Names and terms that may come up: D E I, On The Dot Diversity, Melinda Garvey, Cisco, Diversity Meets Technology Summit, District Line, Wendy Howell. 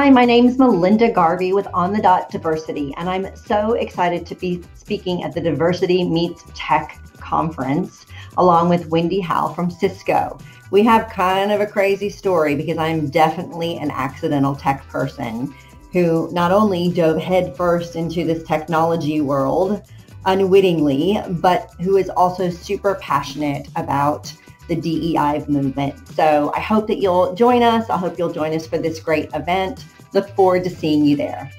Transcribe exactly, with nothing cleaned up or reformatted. Hi, my name is Melinda Garvey with On The Dot Diversity, and I'm so excited to be speaking at the Diversity Meets Tech Conference, along with Wendy Howell from Cisco. We have kind of a crazy story because I'm definitely an accidental tech person who not only dove headfirst into this technology world unwittingly, but who is also super passionate about the D E I movement. So I hope that you'll join us. I hope you'll join us for this great event. Look forward to seeing you there.